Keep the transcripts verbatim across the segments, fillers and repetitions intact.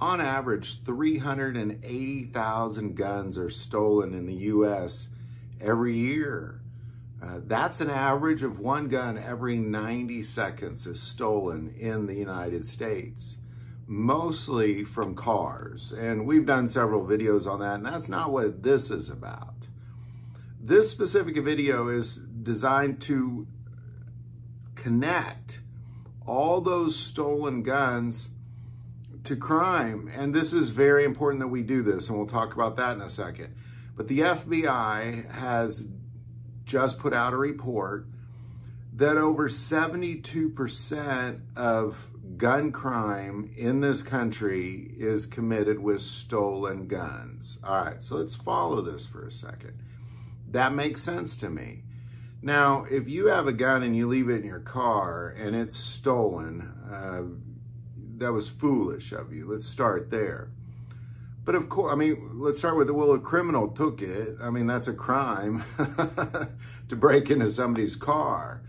On average, three hundred eighty thousand guns are stolen in the U S every year. Uh, that's an average of one gun every ninety seconds is stolen in the United States, mostly from cars. And we've done several videos on that, and that's not what this is about. This specific video is designed to connect all those stolen guns to crime. And this is very important that we do this, and we'll talk about that in a second. But the F B I has just put out a report that over seventy-two percent of gun crime in this country is committed with stolen guns. All right, so let's follow this for a second. That makes sense to me. Now, if you have a gun and you leave it in your car and it's stolen, uh, that was foolish of you. Let's start there. But of course, I mean, let's start with, well, a criminal took it. I mean, that's a crime to break into somebody's car.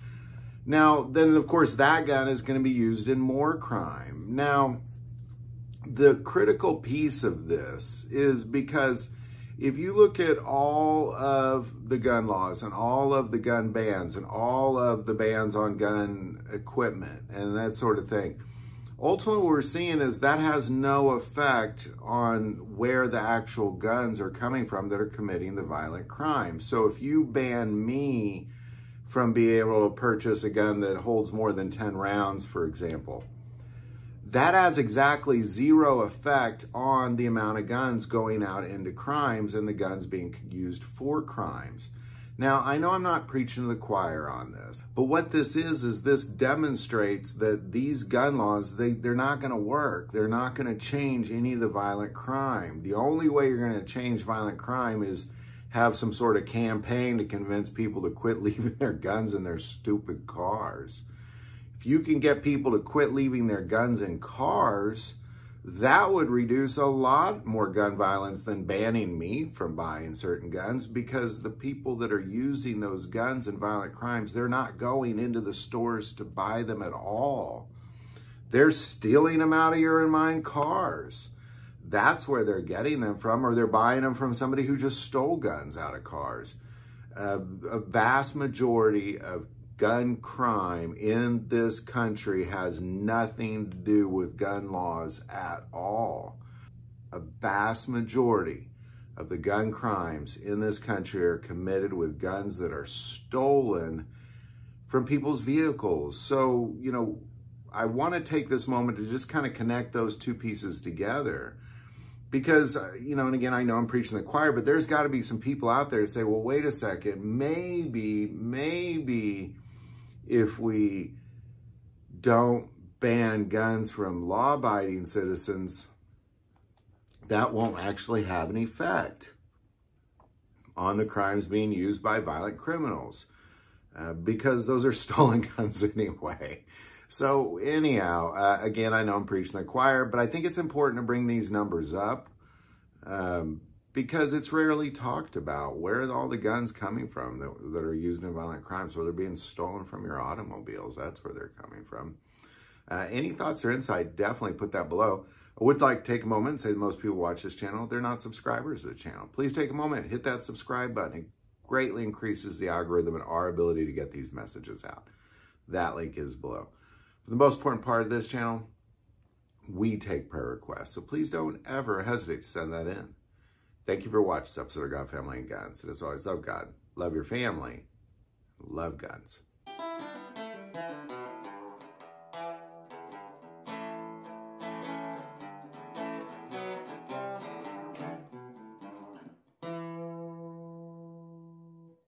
Now, then, of course, that gun is going to be used in more crime. Now, the critical piece of this is because if you look at all of the gun laws and all of the gun bans and all of the bans on gun equipment and that sort of thing, ultimately what we're seeing is that has no effect on where the actual guns are coming from that are committing the violent crime. So if you ban me from being able to purchase a gun that holds more than ten rounds, for example, that has exactly zero effect on the amount of guns going out into crimes and the guns being used for crimes. Now, I know I'm not preaching to the choir on this, but what this is, is this demonstrates that these gun laws, they, they're not going to work. They're not going to change any of the violent crime. The only way you're going to change violent crime is have some sort of campaign to convince people to quit leaving their guns in their stupid cars. If you can get people to quit leaving their guns in cars, that would reduce a lot more gun violence than banning me from buying certain guns, because the people that are using those guns in violent crimes, they're not going into the stores to buy them at all. They're stealing them out of your and mine cars. That's where they're getting them from, or they're buying them from somebody who just stole guns out of cars. Uh, a vast majority of gun crime in this country has nothing to do with gun laws at all. A vast majority of the gun crimes in this country are committed with guns that are stolen from people's vehicles. So, you know, I want to take this moment to just kind of connect those two pieces together. Because, you know, and again, I know I'm preaching to the choir, but there's got to be some people out there who say, well, wait a second, maybe, maybe... if we don't ban guns from law-abiding citizens, that won't actually have an effect on the crimes being used by violent criminals, uh, because those are stolen guns anyway. So anyhow, uh, again, I know I'm preaching to the choir, but I think it's important to bring these numbers up um, because it's rarely talked about. Where are all the guns coming from that, that are used in violent crimes? Well, they're being stolen from your automobiles. That's where they're coming from. Uh, any thoughts or insight, definitely put that below. I would like to take a moment and say that most people watch this channel, they're not subscribers to the channel. Please take a moment, hit that subscribe button. It greatly increases the algorithm and our ability to get these messages out. That link is below. But the most important part of this channel, we take prayer requests. So please don't ever hesitate to send that in. Thank you for watching this episode of God, Family, and Guns. And as always, love God, love your family, love guns.